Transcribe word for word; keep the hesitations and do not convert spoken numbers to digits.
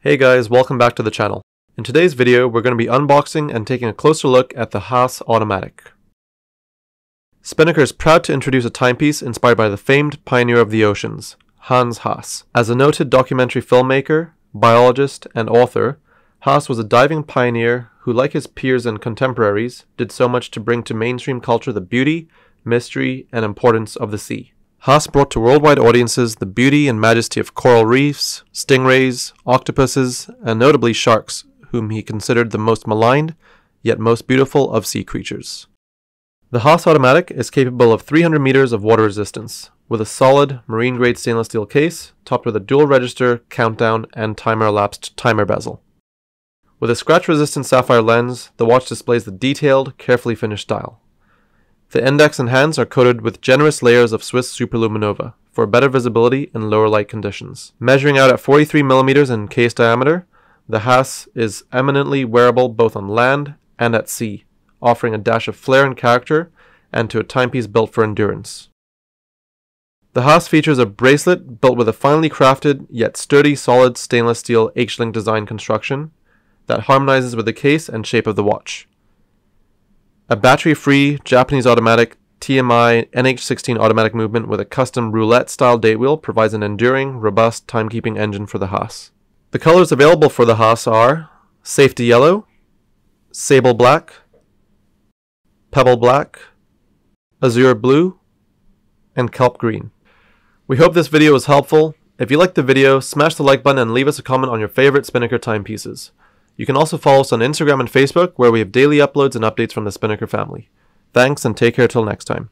Hey guys, welcome back to the channel. In today's video, we're going to be unboxing and taking a closer look at the Hass automatic. Spinnaker is proud to introduce a timepiece inspired by the famed pioneer of the oceans, Hans Hass. As a noted documentary filmmaker, biologist, and author, Hass was a diving pioneer who, like his peers and contemporaries, did so much to bring to mainstream culture the beauty, mystery, and importance of the sea. Hass brought to worldwide audiences the beauty and majesty of coral reefs, stingrays, octopuses, and notably sharks, whom he considered the most maligned, yet most beautiful of sea creatures. The Hass automatic is capable of three hundred meters of water resistance, with a solid, marine-grade stainless steel case, topped with a dual register, countdown, and timer-elapsed timer bezel. With a scratch-resistant sapphire lens, the watch displays the detailed, carefully finished style. The index and hands are coated with generous layers of Swiss Superluminova for better visibility in lower light conditions. Measuring out at forty-three millimeters in case diameter, the Hass is eminently wearable both on land and at sea, offering a dash of flair and character and to a timepiece built for endurance. The Hass features a bracelet built with a finely crafted yet sturdy solid stainless steel H-link design construction that harmonizes with the case and shape of the watch. A battery-free Japanese automatic T M I N H sixteen automatic movement with a custom roulette-style date wheel provides an enduring, robust timekeeping engine for the Hass. The colors available for the Hass are safety yellow, sable black, pebble black, azure blue, and kelp green. We hope this video was helpful. If you liked the video, smash the like button and leave us a comment on your favorite Spinnaker timepieces. You can also follow us on Instagram and Facebook, where we have daily uploads and updates from the Spinnaker family. Thanks, and take care till next time.